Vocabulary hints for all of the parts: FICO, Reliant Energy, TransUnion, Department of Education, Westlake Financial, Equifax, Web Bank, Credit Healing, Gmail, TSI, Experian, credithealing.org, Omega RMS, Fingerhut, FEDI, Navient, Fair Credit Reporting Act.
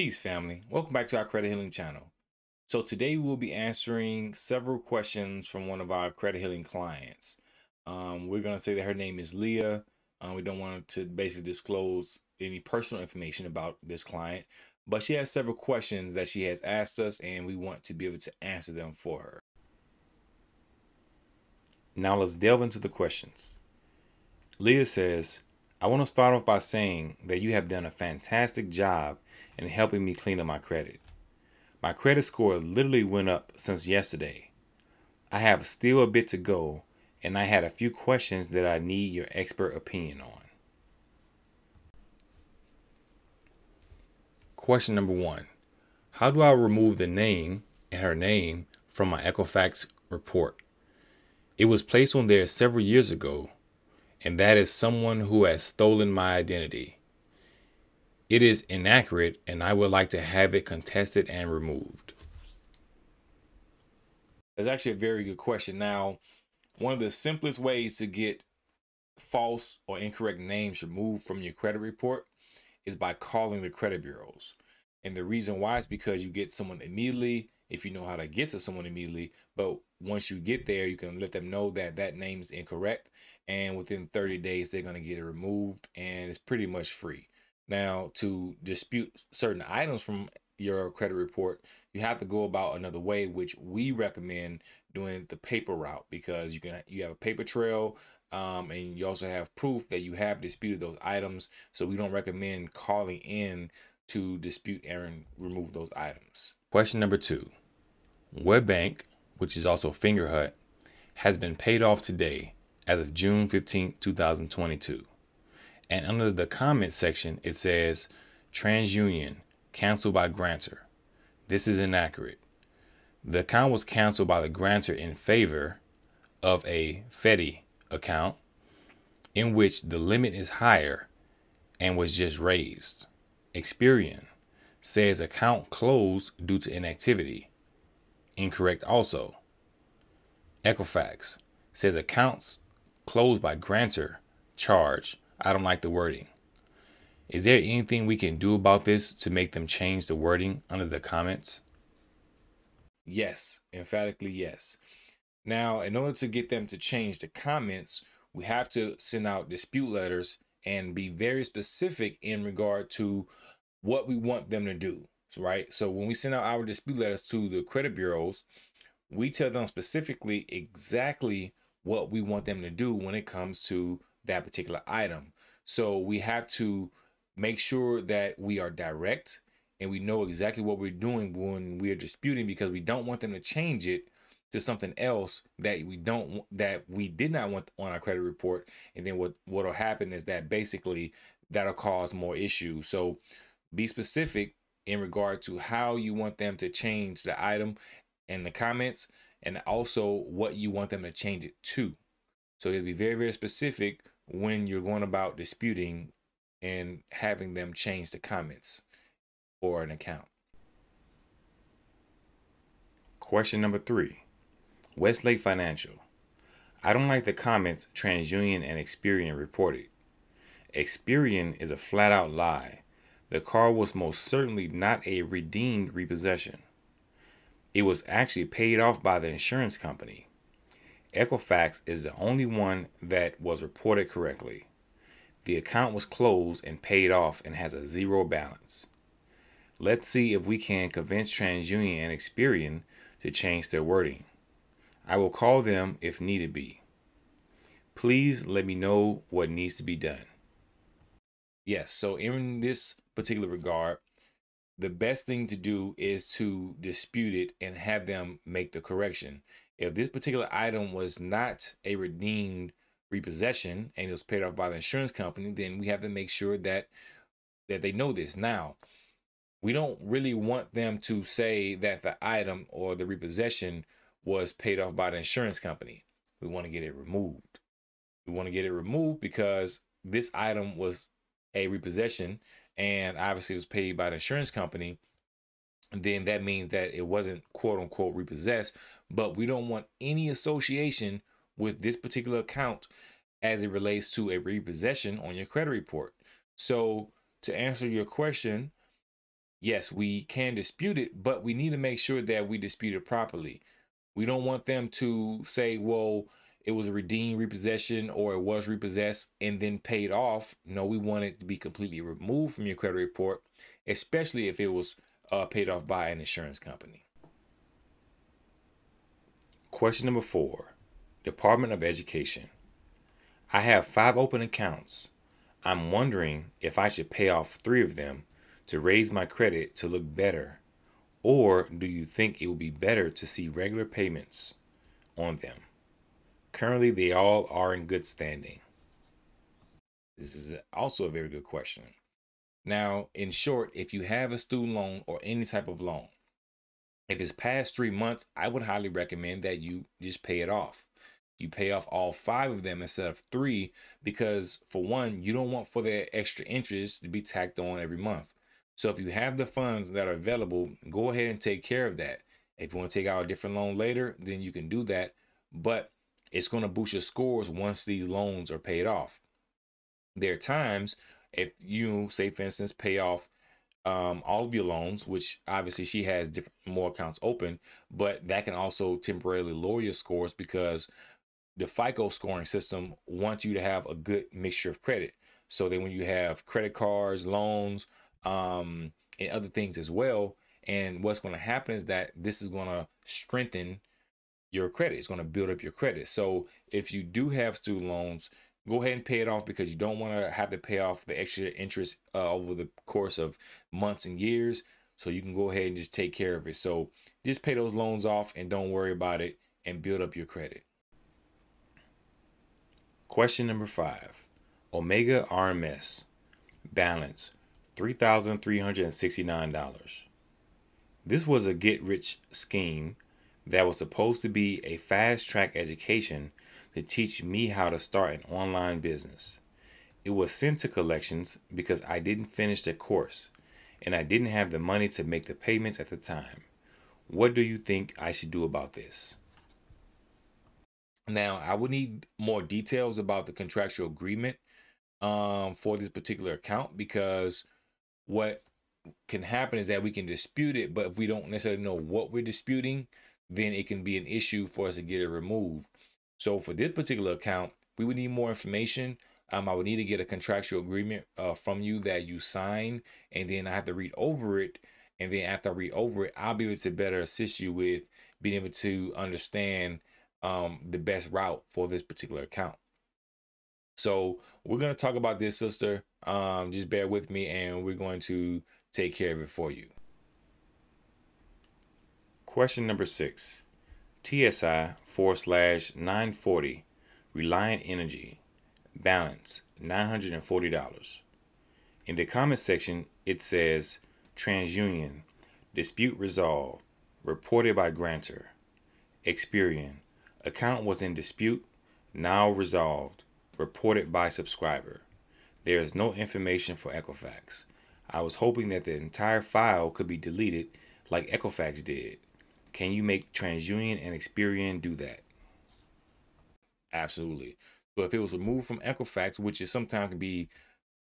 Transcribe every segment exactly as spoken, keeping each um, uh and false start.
Peace, family. Welcome back to our Credit Healing channel. So today we'll be answering several questions from one of our Credit Healing clients. Um, we're going to say that her name is Leah. Uh, we don't want to basically disclose any personal information about this client, but she has several questions that she has asked us and we want to be able to answer them for her. Now let's delve into the questions. Leah says, I want to start off by saying that you have done a fantastic job in helping me clean up my credit. My credit score literally went up since yesterday. I have still a bit to go, and I had a few questions that I need your expert opinion on. Question number one, how do I remove the name and her name from my Equifax report? It was placed on there several years ago, and that is someone who has stolen my identity. It is inaccurate, and I would like to have it contested and removed. That's actually a very good question. Now, one of the simplest ways to get false or incorrect names removed from your credit report is by calling the credit bureaus. And the reason why is because you get someone immediately, if you know how to get to someone immediately, but once you get there, you can let them know that that name is incorrect. And within thirty days, they're going to get it removed, and it's pretty much free. Now, to dispute certain items from your credit report, you have to go about another way, which we recommend doing the paper route, because you can you have a paper trail, um, and you also have proof that you have disputed those items. So we don't recommend calling in to dispute and remove those items. Question number two, Web Bank, which is also Fingerhut, has been paid off today as of June fifteenth, two thousand twenty-two. And under the comment section, it says TransUnion canceled by grantor. This is inaccurate. The account was canceled by the grantor in favor of a FEDI account in which the limit is higher and was just raised. Experian says account closed due to inactivity. Incorrect also. Equifax says accounts closed by grantor charge. I don't like the wording. Is there anything we can do about this to make them change the wording under the comments? Yes, emphatically yes. Now, in order to get them to change the comments, we have to send out dispute letters and be very specific in regard to what we want them to do, right? So when we send out our dispute letters to the credit bureaus, we tell them specifically exactly what we want them to do when it comes to that particular item. So we have to make sure that we are direct and we know exactly what we're doing when we are disputing, because we don't want them to change it to something else that we don't that we did not want on our credit report. And then what what'll happen is that basically that'll cause more issues. So be specific in regard to how you want them to change the item in the comments, and also what you want them to change it to. So you have to be very, very specific when you're going about disputing and having them change the comments or an account. Question number three, Westlake Financial. I don't like the comments TransUnion and Experian reported. Experian is a flat out lie. The car was most certainly not a redeemed repossession. It was actually paid off by the insurance company. Equifax is the only one that was reported correctly. The account was closed and paid off and has a zero balance. Let's see if we can convince TransUnion and Experian to change their wording. I will call them if needed be. Please let me know what needs to be done. Yes, so in this particular regard, the best thing to do is to dispute it and have them make the correction. If this particular item was not a redeemed repossession and it was paid off by the insurance company, then we have to make sure that that they know this. Now, we don't really want them to say that the item or the repossession was paid off by the insurance company. We want to get it removed. We want to get it removed because this item was a repossession and obviously it was paid by the insurance company. Then that means that it wasn't quote unquote repossessed, but we don't want any association with this particular account as it relates to a repossession on your credit report. So to answer your question, yes, we can dispute it, but we need to make sure that we dispute it properly. We don't want them to say, well, it was a redeemed repossession or it was repossessed and then paid off. No, we want it to be completely removed from your credit report, especially if it was uh, paid off by an insurance company. Question number four, Department of Education. I have five open accounts. I'm wondering if I should pay off three of them to raise my credit to look better, or do you think it would be better to see regular payments on them? Currently, they all are in good standing. This is also a very good question. Now, in short, if you have a student loan or any type of loan, if it's past three months, I would highly recommend that you just pay it off. You pay off all five of them instead of three, because for one, you don't want for the extra interest to be tacked on every month. So if you have the funds that are available, go ahead and take care of that. If you want to take out a different loan later, then you can do that, but it's going to boost your scores once these loans are paid off. There are times if you, say for instance, pay off um, all of your loans, which obviously she has different, more accounts open, but that can also temporarily lower your scores because the FICO scoring system wants you to have a good mixture of credit. So then when you have credit cards, loans, um, and other things as well, and what's going to happen is that this is going to strengthen your credit. It's going to build up your credit. So if you do have student loans, go ahead and pay it off, because you don't want to have to pay off the extra interest uh, over the course of months and years. So you can go ahead and just take care of it. So just pay those loans off and don't worry about it and build up your credit. Question number five, Omega R M S, balance three thousand three hundred sixty-nine dollars. This was a get-rich scheme that was supposed to be a fast-track education to teach me how to start an online business. It was sent to collections because I didn't finish the course and I didn't have the money to make the payments at the time. What do you think I should do about this? Now, I would need more details about the contractual agreement um, for this particular account, because what can happen is that we can dispute it, but if we don't necessarily know what we're disputing, then it can be an issue for us to get it removed. So for this particular account, we would need more information. Um, I would need to get a contractual agreement uh, from you that you sign, and then I have to read over it. And then after I read over it, I'll be able to better assist you with being able to understand Um, the best route for this particular account. So we're going to talk about this, sister. Um, just bear with me and we're going to take care of it for you. Question number six, T S I forward slash nine forty, Reliant Energy, balance nine hundred forty dollars. In the comment section, it says TransUnion, dispute resolved, reported by grantor. Experian, account was in dispute, now resolved, reported by subscriber. There is no information for Equifax. I was hoping that the entire file could be deleted like Equifax did. Can you make TransUnion and Experian do that? Absolutely. But if it was removed from Equifax, which is sometimes can be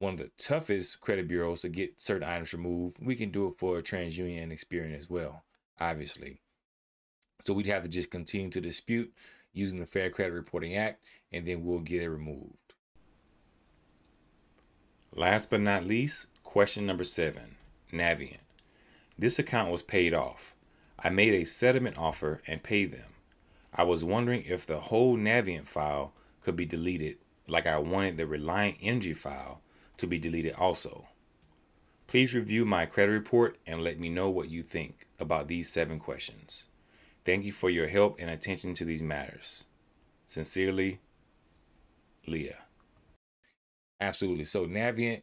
one of the toughest credit bureaus to get certain items removed, we can do it for TransUnion and Experian as well, obviously. So we'd have to just continue to dispute using the Fair Credit Reporting Act, and then we'll get it removed. Last but not least, question number seven, Navient. This account was paid off. I made a settlement offer and paid them. I was wondering if the whole Navient file could be deleted, like I wanted the Reliant Energy file to be deleted also. Please review my credit report and let me know what you think about these seven questions. Thank you for your help and attention to these matters. Sincerely, Leah. Absolutely. So Navient,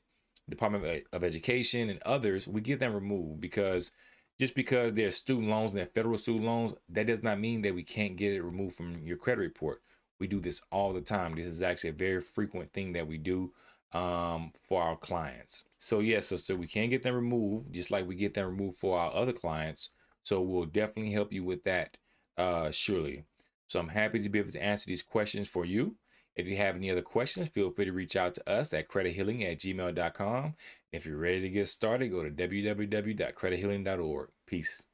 Department of Education, and others, we get them removed, because just because they're student loans and they're federal student loans, that does not mean that we can't get it removed from your credit report. We do this all the time. This is actually a very frequent thing that we do um, for our clients. So yes, yeah, so, so we can get them removed, just like we get them removed for our other clients. So we'll definitely help you with that, uh, surely. So I'm happy to be able to answer these questions for you. If you have any other questions, feel free to reach out to us at credit healing at gmail dot com. If you're ready to get started, go to w w w dot credit healing dot org. Peace.